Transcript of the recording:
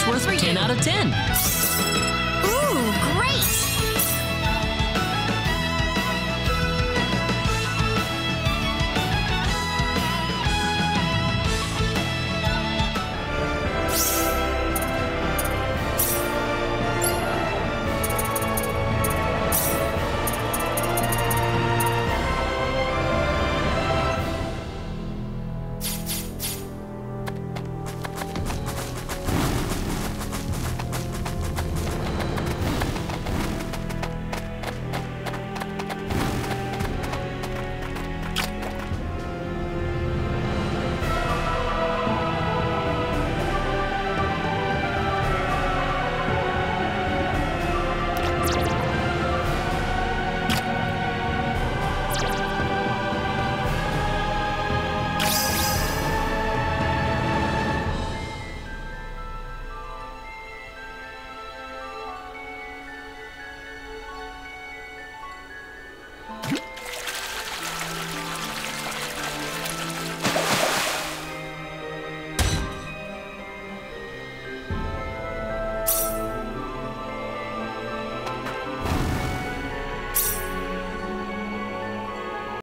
It's worth 10 out of 10.